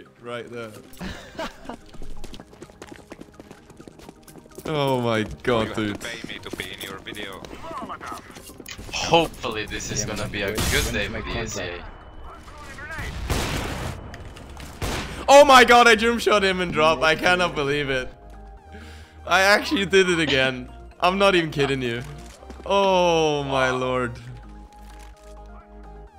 shit right there. Oh my god, you dude. Have to pay me to be in your video. Hopefully this is gonna be a good day for the SCA. Oh my god, I jump shot him and dropped. I cannot believe it. I actually did it again. I'm not even kidding you. Oh my lord.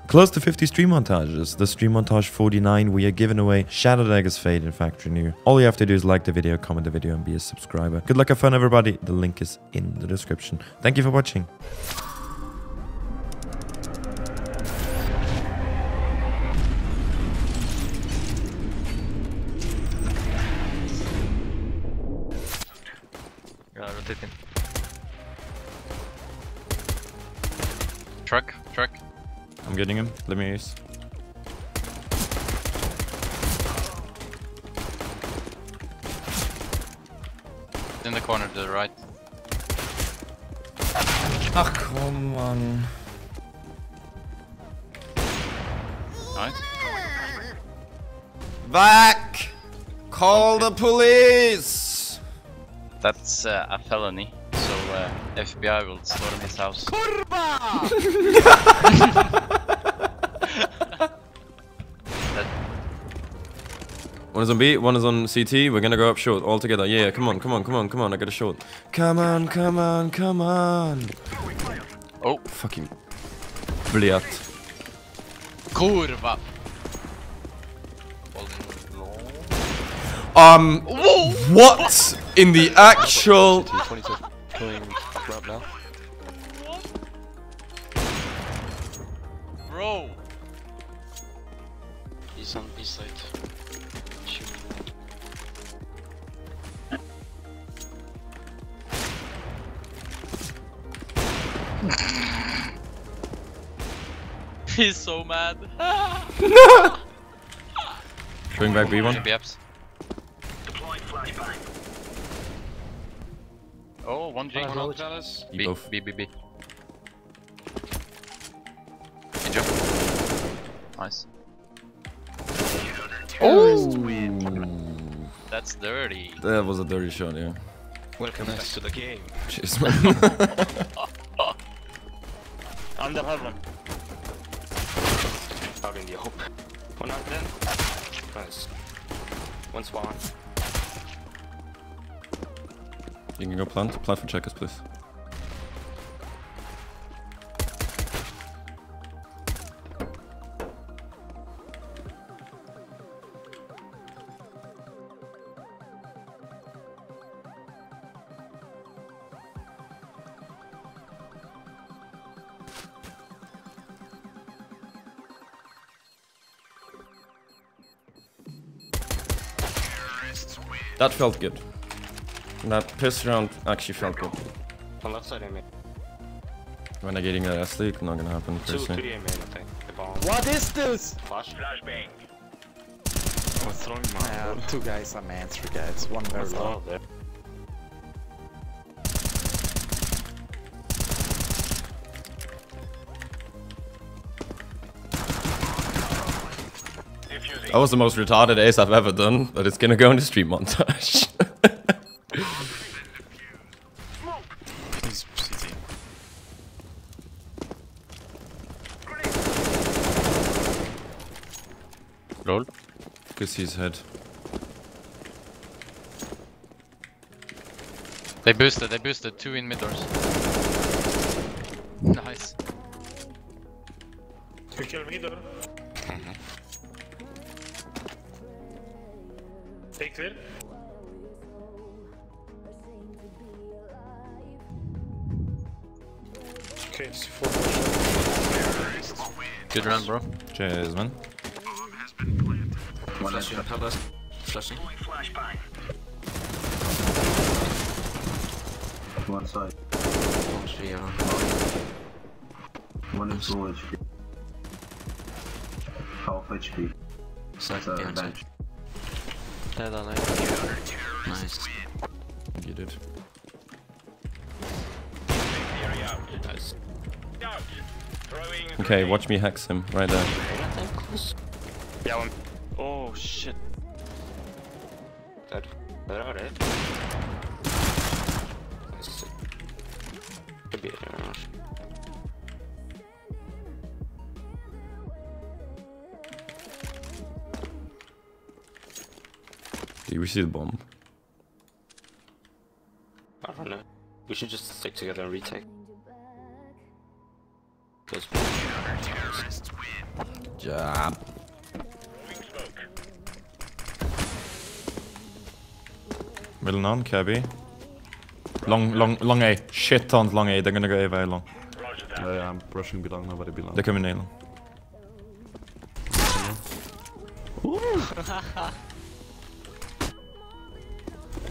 Close to 50 stream montages. The stream montage 49, we are giving away Shadow Daggers Fade in Factory New. All you have to do is like the video, comment the video, and be a subscriber. Good luck and fun, everybody. The link is in the description. Thank you for watching. Rotating. Truck. I'm getting him. Let me use. In the corner to the right. Ah, come on. Nice. Back! Call the police! That's a felony. So FBI will storm his house. Kurva! One is on B, one is on CT, we're gonna go up short all together. Yeah, come on, I got a short. Come on. Oh, fucking. Bliat. Kurva. What in the actual. Bro. He's on B side. He's so mad. Going back B1. Oh, one G. B. Good job. Nice. Oh! That's dirty. That was a dirty shot, yeah. Welcome back to the game. Cheers, man. Under heaven. Out in the open. 110. Nice. One spawn. You can go plant. Plant for checkers, please. That felt good. That piss round actually felt good. On left side, when I'm getting a sleep, not gonna happen. Personally. What is this? Flashbang. What's wrong, man? Two guys, a man, three guys, one very low. That was the most retarded ace I've ever done, but it's gonna go in the stream montage. Roll. Kiss his head. They boosted, two in mid doors. Nice. Two kill mid door. Take clear. Okay, it's four. Good round, bro. Cheers, man. Flashing. One side. One is low HP. Half HP. Second bench. Dead on it. Nice. You did. Nice. Okay, watch me hex him right there. Yeah, one. Oh shit. That out it. Could be it, I don't know. Did we see the bomb? I don't know. We should just stick together and retake. Good job. Middle none, cabby. Long A. Shit tons long A. They're gonna go A very long. Yeah, I'm rushing B long, nobody B long. They're coming A long.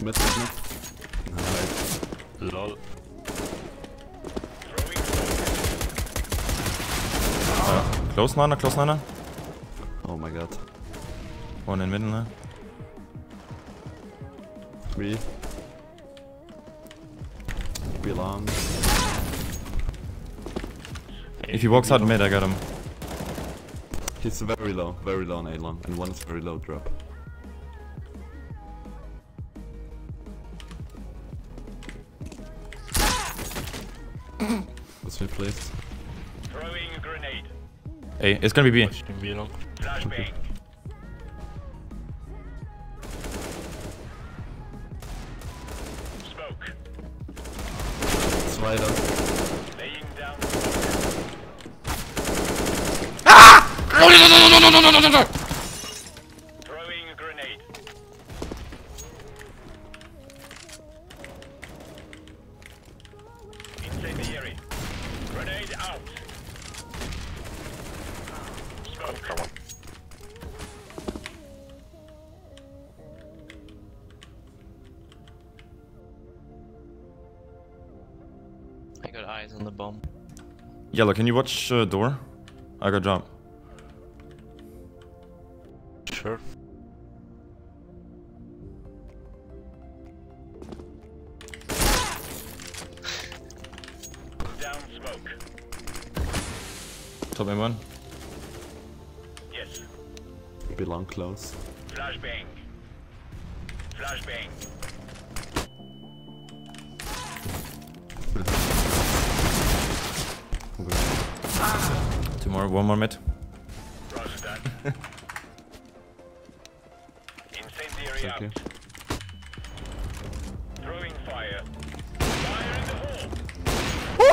Mid, mid. Lol. Close niner. Oh my god. One in middle now. Three. Belong. If he walks out mid, I got him. He's very low on A long, and one is very low drop. That's me, please. Throwing a grenade. Hey, it's gonna be B. B long. Smoke. Slider. Laying down. Ah! No. Throwing a grenade. Incendiary. Grenade out. Come on. I got eyes on the bomb. Yellow, can you watch door? I got jump. Sure. Down smoke. Top M1. Belong close. Flashbang. Flashbang. Okay. Tomorrow, one more mid. Roger that. Incendiary out. Throwing fire. Fire in the hole. Oh,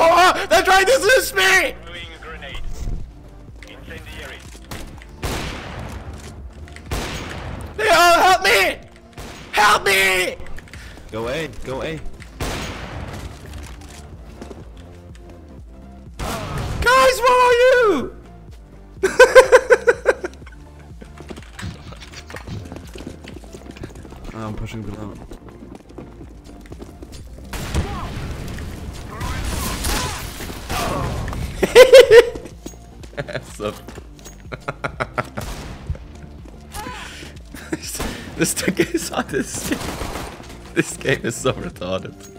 they're trying to switch me! Throwing a grenade. Incendiary. Help me! Go A, go A. Guys, where are you? I'm pushing below. That's up. This game is so retarded.